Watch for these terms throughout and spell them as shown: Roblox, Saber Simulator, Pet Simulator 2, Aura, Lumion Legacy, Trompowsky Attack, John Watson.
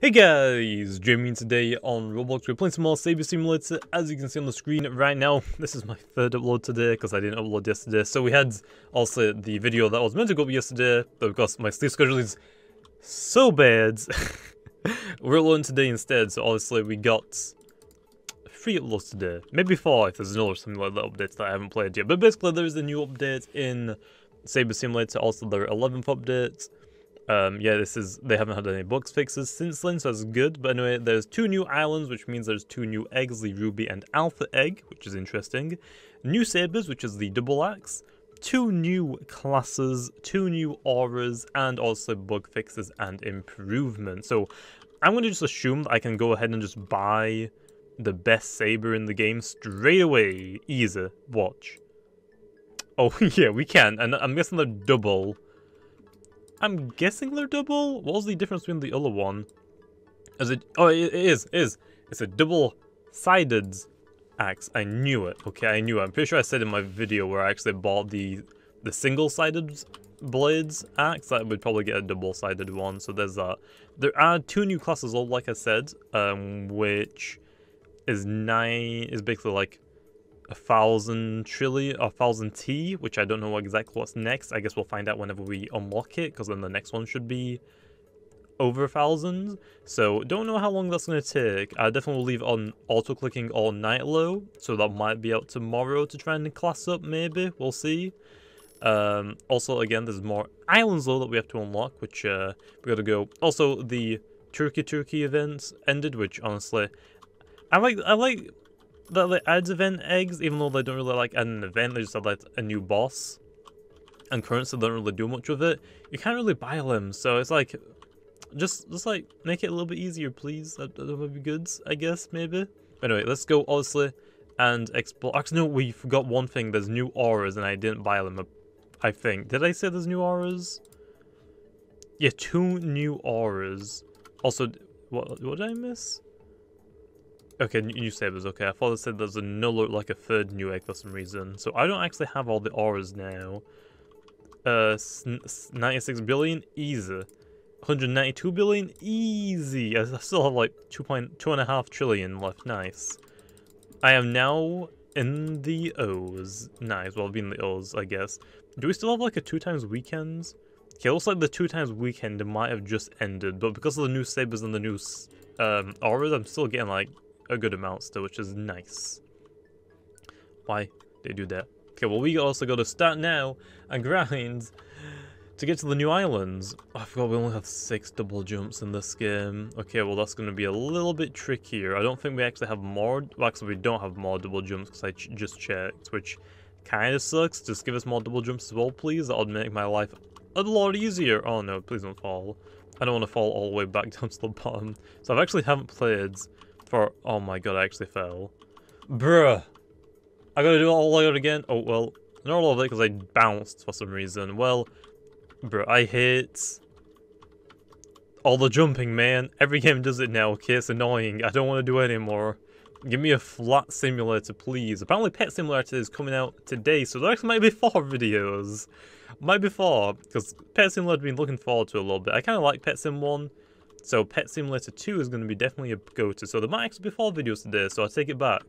Hey guys, Jamie, and today on Roblox we're playing some more Saber Simulator. As you can see on the screen right now, this is my third upload today because I didn't upload yesterday. So we had also the video that was meant to go up yesterday, but of course my sleep schedule is so bad. We're uploading today instead, so obviously we got 3 uploads today. Maybe 4 if there's another something like that update that I haven't played yet. But basically there is a new update in Saber Simulator, also their 11th update. Yeah, they haven't had any bugs fixes since then, so that's good. But anyway, there's 2 new islands, which means there's 2 new eggs, the Ruby and Alpha egg, which is interesting. New sabers, which is the double axe. 2 new classes, 2 new auras, and also bug fixes and improvements. So I'm going to just assume that I can go ahead and just buy the best saber in the game straight away. Easy. Watch. Oh, yeah, we can. And I'm guessing they're double. What was the difference between the other one? Is it? Oh, it is. It's a double-sided axe. I knew it. Okay, I knew it. I'm pretty sure I said in my video where I actually bought the single-sided blades axe, I would probably get a double-sided one. So there's that. There are 2 new classes, all like I said, which is basically like 1,000 T, which I don't know exactly what's next. I guess we'll find out whenever we unlock it, because then the next one should be over 1,000. So don't know how long that's going to take. I definitely will leave on auto-clicking all night low, so that might be out tomorrow to try and class up, maybe. We'll see. Also, again, there's more islands though that we have to unlock, which we got to go. Also, the Turkey events ended, which honestly, I like that they add event eggs, even though they don't really like add an event. They just add like a new boss, and currency don't really do much with it. You can't really buy them, so it's like, just like make it a little bit easier, please. That would be good, I guess, maybe. Anyway, let's go honestly and explore. Actually, no, we forgot one thing. There's new auras, and I didn't buy them. I think, did I say there's new auras? Yeah, 2 new auras. Also, what did I miss? Okay, new sabers, okay. I thought they said there's another, like a 3rd new egg for some reason. So I don't actually have all the auras now. 96 billion, easy. 192 billion, easy. I still have like 2.5 trillion left, nice. I am now in the O's. Nice, well I've been in the O's, I guess. Do we still have like a 2x weekends? Okay, it looks like the 2x weekend might have just ended, but because of the new sabers and the new auras, I'm still getting like a good amount still, which is nice. Why they do that? Okay, well we also got to start now and grind to get to the new islands. Oh, I forgot we only have 6 double jumps in this game. Okay, well that's going to be a little bit trickier. I don't think we actually have more. Well, actually we don't have more double jumps because I just checked, which kind of sucks. Just give us more double jumps as well, please. That would make my life a lot easier. Oh no, please don't fall. I don't want to fall all the way back down to the bottom. So I actually haven't played for, oh my god, I actually fell. Bruh. I gotta do it all over again. Oh, well, not all of it because I bounced for some reason. Well, bruh, I hate all the jumping, man. Every game does it now, okay? It's annoying. I don't want to do it anymore. Give me a flat simulator, please. Apparently Pet Simulator is coming out today, so there actually might be 4 videos. Might be 4, because Pet Simulator I've been looking forward to a little bit. I kind of like Pet Sim 1. So Pet Simulator 2 is going to be definitely a go-to. So there might actually be 4 videos today, so I take it back.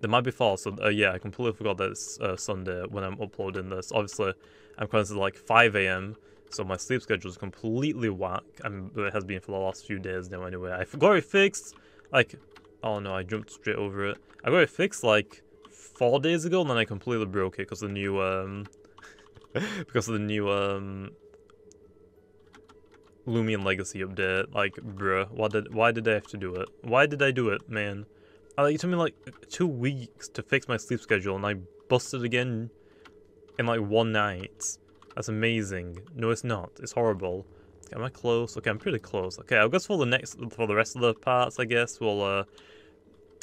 There might be 4, so yeah, I completely forgot that it's Sunday when I'm uploading this. Obviously, I'm currently like 5 AM, so my sleep schedule is completely whack. It has been for the last few days now anyway. I got it fixed, like, oh no, I jumped straight over it. I got it fixed like 4 days ago, and then I completely broke it because of the new, Lumion Legacy update. Like, bruh, why did I have to do it? Why did I do it, man? It took me like 2 weeks to fix my sleep schedule, and I busted again in like 1 night. That's amazing. No, it's not. It's horrible. Okay, am I close? Okay, I'm pretty close. Okay, I guess for the rest of the parts, I guess we'll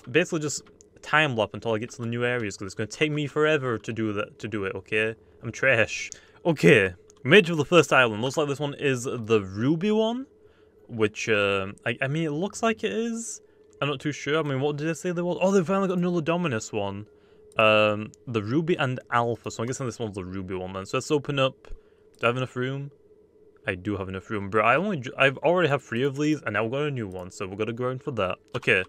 basically just time lapse until I get to the new areas, because it's going to take me forever to do that. Okay, I'm trash. Okay. Major of the first island. Looks like this one is the Ruby one, which, I mean, it looks like it is. I'm not too sure. I mean, what did I say there was? Oh, they finally got another Dominus one. The Ruby and Alpha. So I'm guessing this one's the Ruby one then. So let's open up. Do I have enough room? I do have enough room, bro. I've already have 3 of these, and now we've got a new one, so we're gonna go in for that. Okay,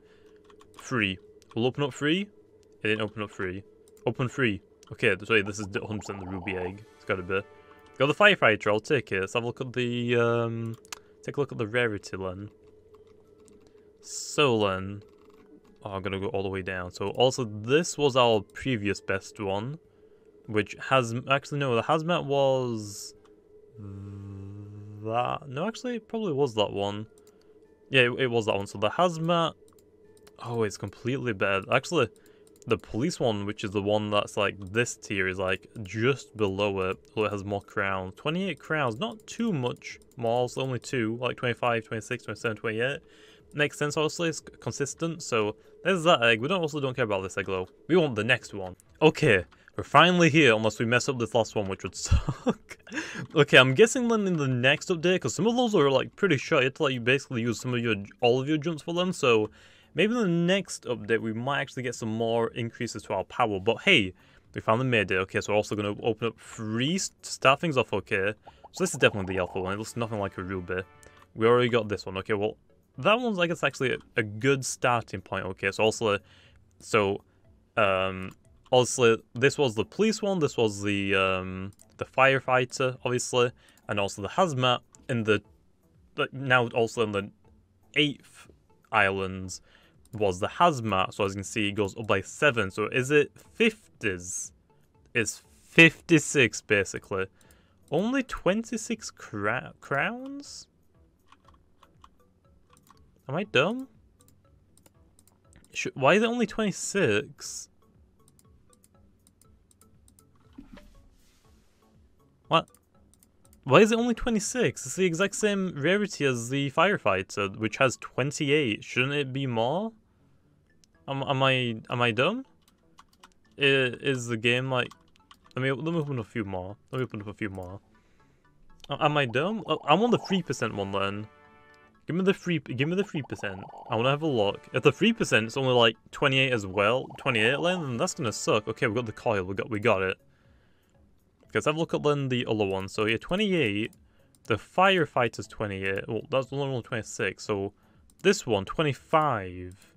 3. We'll open up 3. It didn't open up 3. Open 3. Okay, this is 100% the ruby egg. It's gotta be. Got the firefighter. I'll take it. Let's have a look at the take a look at the rarity then. So then, oh, I'm gonna go all the way down. So also this was our previous best one, which has actually no. The hazmat was that. No, actually, it probably was that one. Yeah, it was that one. So the hazmat. Oh, it's completely bad. Actually, the police one, which is the one that's like this tier, is like just below it. So it has more crowns. 28 crowns, not too much more, so only 2, like 25, 26, 27, 28. Makes sense, obviously, it's consistent. So there's that egg. We also don't care about this egg, though. We want the next one. Okay, we're finally here, unless we mess up this last one, which would suck. Okay, I'm guessing then in the next update, because some of those are like pretty short. You have to like, you basically use some of your, all of your jumps for them, so maybe in the next update, we might actually get some more increases to our power. But hey, we found the Mayday. Okay, so we're also going to open up 3 to start things off, okay. So this is definitely the alpha one. It looks nothing like a ruby. We already got this one. Okay, well, that one's, I guess, actually a good starting point, okay. So also, obviously, this was the police one. This was the firefighter, obviously. And also the hazmat in the, now also in the 8th islands. Was the hazmat, so as you can see it goes up by 7, so is it 50s? It's 56 basically. Only 26 crowns? Am I dumb? Why is it only 26? What? Why is it only 26? It's the exact same rarity as the firefighter, which has 28. Shouldn't it be more? Am I dumb? Is the game like? Let me open up a few more. Let me open up a few more. Am I dumb? I want the 3% one then. Give me the 3%. I want to have a look. If the 3% it's only like 28 as well, 28 then, that's gonna suck. Okay, we got the coil. We got it. Let's have a look at then the other one. So yeah, 28. The firefighter's 28. Well, that's the normal 26. So this one, 25.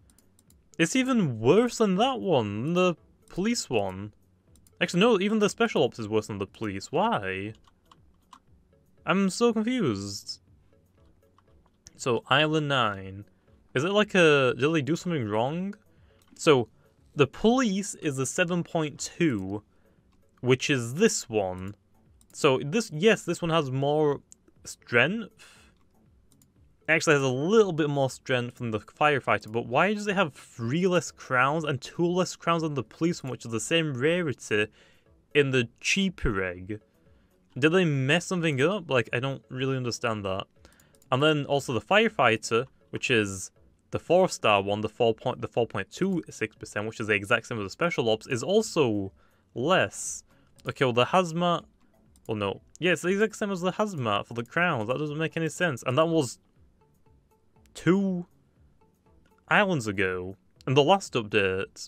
It's even worse than that one, the police one. Actually, no, even the special ops is worse than the police. Why? I'm so confused. So, Island 9. Is it like a... Did they do something wrong? So, the police is the 7.2, which is this one. So, this one has more strength. Actually has a little bit more strength than the firefighter, but why does it have 3 less crowns and 2 less crowns than the police one, which is the same rarity in the cheaper egg? Did they mess something up? Like, I don't really understand that. And then also the firefighter, which is the 4-star one, the 4.26%, which is the exact same as the special ops, is also less. Okay, well the hazmat, well no, yeah, it's the exact same as the hazmat for the crowns. That doesn't make any sense, and that was 2 islands ago, and the last update.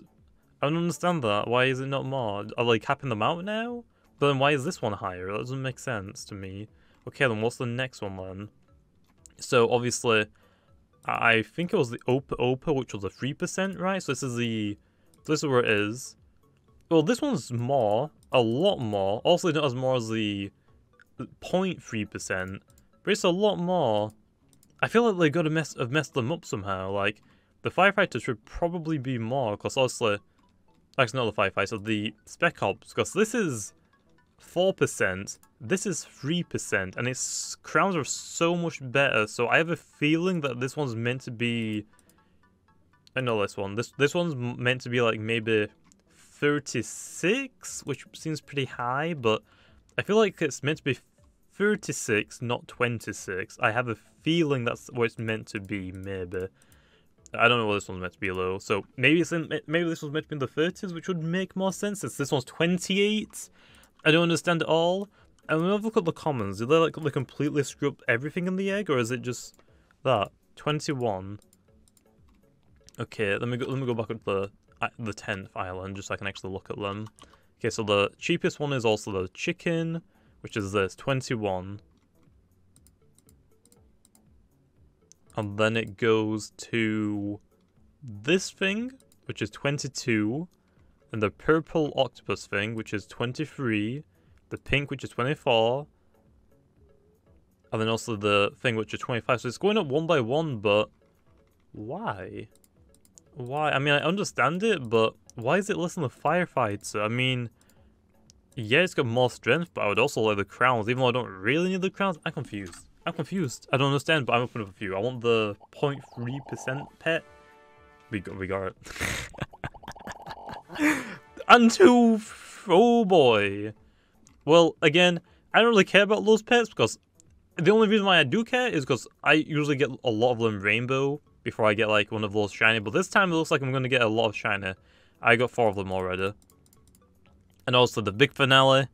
I don't understand that. Why is it not more? Are they capping them out now? But then why is this one higher? That doesn't make sense to me. Okay, then what's the next one then? So obviously, I think it was the Opa, which was a 3%, right? So this is where it is. Well, this one's more, a lot more. Also, not as more as the 0.3%, but it's a lot more. I feel like they gotta have messed them up somehow. Like, the firefighter should probably be more, because obviously, actually not the firefighter, the spec ops, because this is 4%, this is 3%, and its crowns are so much better. So I have a feeling that this one's meant to be. I know this one. This one's meant to be like maybe 36, which seems pretty high, but I feel like it's meant to be 36, not 26. I have a feeling that's what it's meant to be, maybe. I don't know what this one's meant to be, though. So maybe this one's meant to be in the 30s, which would make more sense, since this one's 28. I don't understand it all. And when I look at the commons, do they like completely screw up everything in the egg, or is it just that? 21. Okay, let me go back up the 10th island, just so I can actually look at them. Okay, so the cheapest one is also the chicken, which is this, 21. and then it goes to this thing, which is 22, and the purple octopus thing, which is 23, the pink, which is 24, and then also the thing, which is 25. So it's going up one by one, but why? Why? I mean, I understand it, but why is it less than the firefighter? I mean, yeah, it's got more strength, but I would also like the crowns, even though I don't really need the crowns. I'm confused. I'm confused. I don't understand, but I'm open up a few. I want the 0.3% pet. We got it. And two, oh boy. Well, again, I don't really care about those pets because the only reason why I do care is because I usually get a lot of them rainbow before I get like one of those shiny. But this time it looks like I'm going to get a lot of shiny. I got 4 of them already. And also the big finale,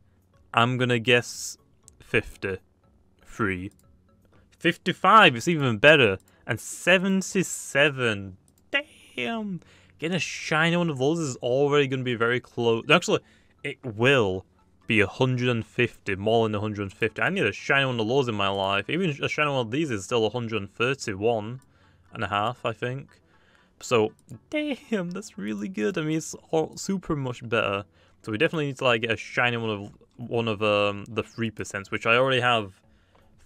I'm going to guess 53. 55, it's even better. And 77. Damn. Getting a shiny one of those is already going to be very close. Actually, it will be 150, more than 150. I need a shiny one of those in my life. Even a shiny one of these is still 131 and a half, I think. So, damn, that's really good. I mean, it's all super much better. So we definitely need to like get a shiny one of the 3%, which I already have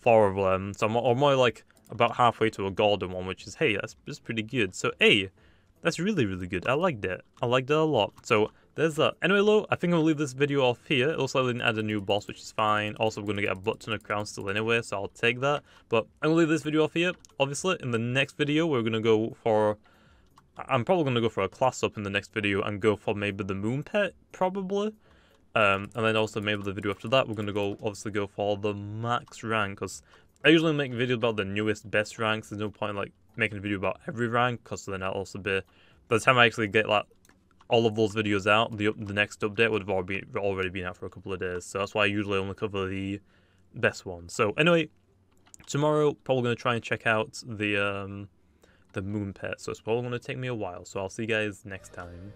4 of them. So I'm more like about halfway to a golden one, which is, hey, that's pretty good. So, hey, that's really, really good. I liked it. I liked it a lot. So there's that. Anyway, though, I think I'm going to leave this video off here. It looks like I didn't add a new boss, which is fine. Also, we're going to get a butt ton of crowns still anyway, so I'll take that. But I'm going to leave this video off here. Obviously, in the next video, we're going to go for... I'm probably going to go for a class up in the next video and go for maybe the moon pet, probably. And then also maybe the video after that, we're going to go obviously go for the max rank. Because I usually make videos about the newest, best ranks. There's no point in, like, making a video about every rank, because then I'll also be... By the time I actually get, like, all of those videos out, the next update would have already been out for a couple of days. So that's why I usually only cover the best ones. So anyway, tomorrow, probably going to try and check out the moon pet. So it's probably going to take me a while. So I'll see you guys next time.